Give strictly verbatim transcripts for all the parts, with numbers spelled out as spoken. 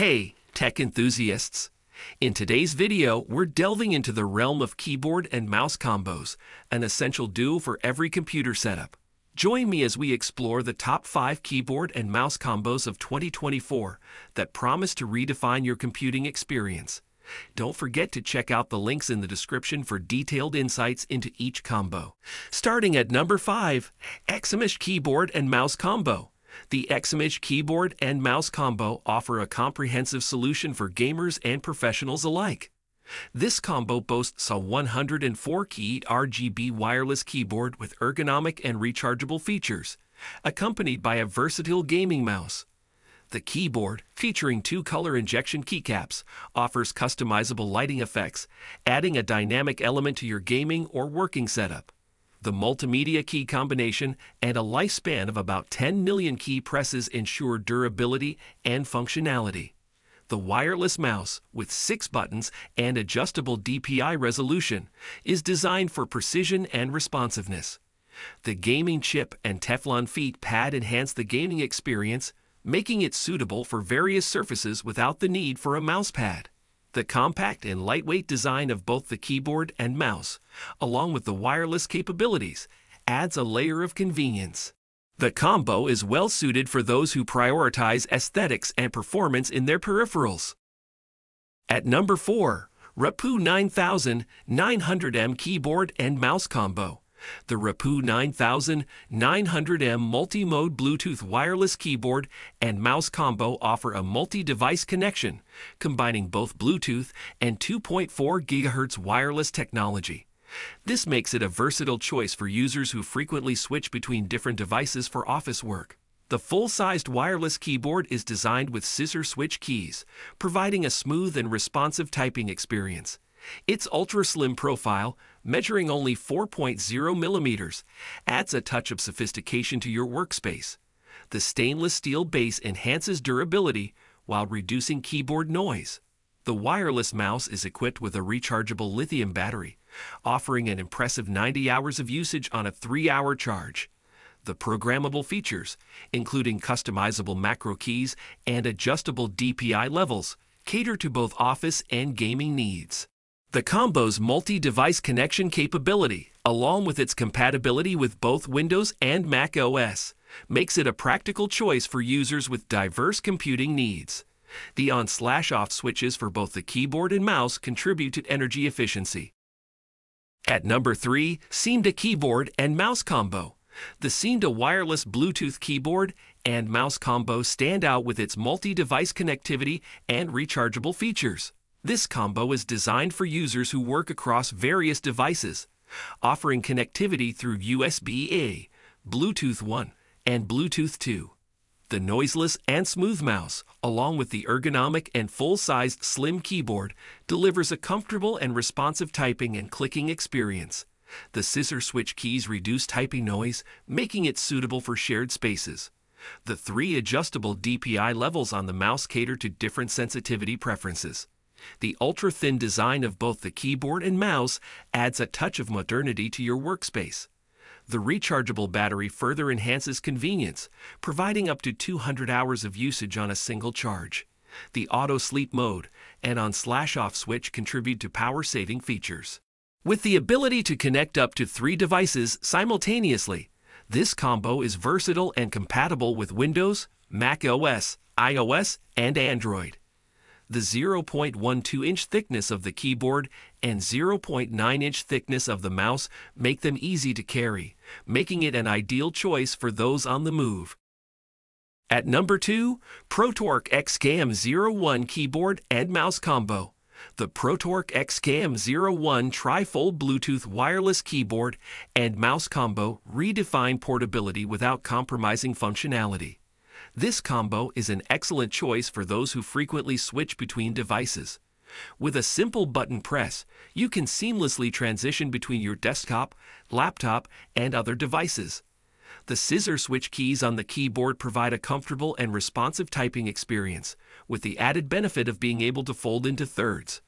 Hey, tech enthusiasts! In today's video, we're delving into the realm of keyboard and mouse combos, an essential duo for every computer setup. Join me as we explore the top five keyboard and mouse combos of twenty twenty-four that promise to redefine your computing experience. Don't forget to check out the links in the description for detailed insights into each combo. Starting at number five, Ximage Keyboard and Mouse Combo. The Ximage Keyboard and Mouse Combo offer a comprehensive solution for gamers and professionals alike. This combo boasts a one hundred four key R G B wireless keyboard with ergonomic and rechargeable features, accompanied by a versatile gaming mouse. The keyboard, featuring two color injection keycaps, offers customizable lighting effects, adding a dynamic element to your gaming or working setup. The multimedia key combination and a lifespan of about ten million key presses ensure durability and functionality. The wireless mouse, with six buttons and adjustable D P I resolution, is designed for precision and responsiveness. The gaming chip and Teflon feet pad enhance the gaming experience, making it suitable for various surfaces without the need for a mouse pad. The compact and lightweight design of both the keyboard and mouse, along with the wireless capabilities, adds a layer of convenience. The combo is well suited for those who prioritize aesthetics and performance in their peripherals. At number four, Rapoo nine thousand nine hundred M Keyboard and Mouse Combo. The Rapoo nine thousand nine hundred M multi-mode Bluetooth wireless keyboard and mouse combo offer a multi-device connection, combining both Bluetooth and two point four gigahertz wireless technology. This makes it a versatile choice for users who frequently switch between different devices for office work. The full-sized wireless keyboard is designed with scissor switch keys, providing a smooth and responsive typing experience. Its ultra-slim profile, measuring only four point zero millimeters, adds a touch of sophistication to your workspace. The stainless steel base enhances durability while reducing keyboard noise. The wireless mouse is equipped with a rechargeable lithium battery, offering an impressive ninety hours of usage on a three hour charge. The programmable features, including customizable macro keys and adjustable D P I levels, cater to both office and gaming needs. The combo's multi-device connection capability, along with its compatibility with both Windows and Mac O S, makes it a practical choice for users with diverse computing needs. The on/off switches for both the keyboard and mouse contribute to energy efficiency. At number three, SEENDA Keyboard and Mouse Combo. The SEENDA wireless Bluetooth keyboard and mouse combo stand out with its multi-device connectivity and rechargeable features. This combo is designed for users who work across various devices, offering connectivity through U S B A, Bluetooth one, and Bluetooth two. The noiseless and smooth mouse, along with the ergonomic and full-sized slim keyboard, delivers a comfortable and responsive typing and clicking experience. The scissor switch keys reduce typing noise, making it suitable for shared spaces. The three adjustable D P I levels on the mouse cater to different sensitivity preferences. The ultra-thin design of both the keyboard and mouse adds a touch of modernity to your workspace. The rechargeable battery further enhances convenience, providing up to two hundred hours of usage on a single charge. The auto-sleep mode and on/off switch contribute to power-saving features. With the ability to connect up to three devices simultaneously, this combo is versatile and compatible with Windows, Mac O S, iOS, and Android. The zero point one two inch thickness of the keyboard and zero point nine inch thickness of the mouse make them easy to carry, making it an ideal choice for those on the move. At number two, ProtoArc X K M zero one Keyboard and Mouse Combo. The ProtoArc X K M zero one Trifold Bluetooth Wireless Keyboard and Mouse Combo redefine portability without compromising functionality. This combo is an excellent choice for those who frequently switch between devices. With a simple button press, you can seamlessly transition between your desktop, laptop, and other devices. The scissor switch keys on the keyboard provide a comfortable and responsive typing experience, with the added benefit of being able to fold into thirds.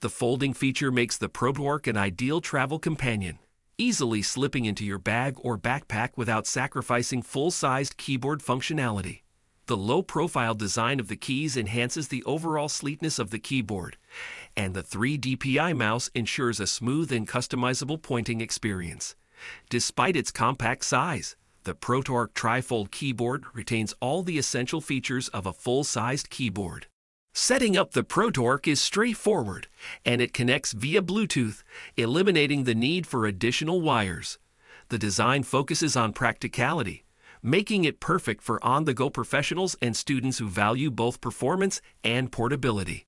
The folding feature makes the ProtoArc an ideal travel companion, easily slipping into your bag or backpack without sacrificing full-sized keyboard functionality. The low-profile design of the keys enhances the overall sleekness of the keyboard, and the three D P I mouse ensures a smooth and customizable pointing experience. Despite its compact size, the ProtoArc Tri-Fold keyboard retains all the essential features of a full-sized keyboard. Setting up the ProtoArc is straightforward, and it connects via Bluetooth, eliminating the need for additional wires. The design focuses on practicality, making it perfect for on-the-go professionals and students who value both performance and portability.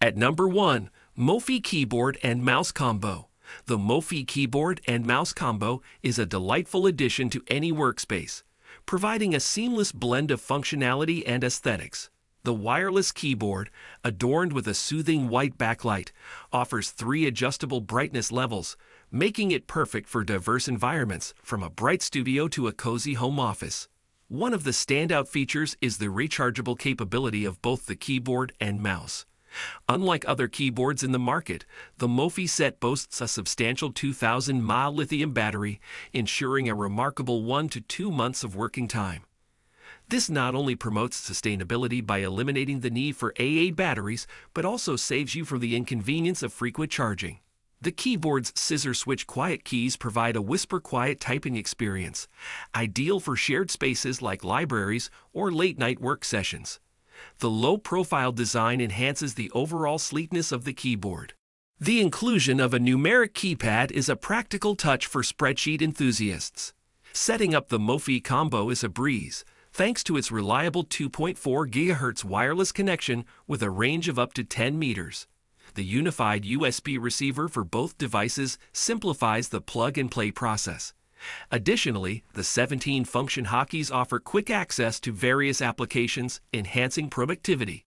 At number one, MOFii Keyboard and Mouse Combo. The MOFii Keyboard and Mouse Combo is a delightful addition to any workspace, providing a seamless blend of functionality and aesthetics. The wireless keyboard, adorned with a soothing white backlight, offers three adjustable brightness levels, making it perfect for diverse environments, from a bright studio to a cozy home office. One of the standout features is the rechargeable capability of both the keyboard and mouse. Unlike other keyboards in the market, the MOFii set boasts a substantial two thousand milliamp hour lithium battery, ensuring a remarkable one to two months of working time. This not only promotes sustainability by eliminating the need for double A batteries, but also saves you from the inconvenience of frequent charging. The keyboard's scissor switch quiet keys provide a whisper-quiet typing experience, ideal for shared spaces like libraries or late-night work sessions. The low-profile design enhances the overall sleekness of the keyboard. The inclusion of a numeric keypad is a practical touch for spreadsheet enthusiasts. Setting up the MOFii combo is a breeze, thanks to its reliable two point four gigahertz wireless connection with a range of up to ten meters. The unified U S B receiver for both devices simplifies the plug-and-play process. Additionally, the seventeen function hotkeys offer quick access to various applications, enhancing productivity.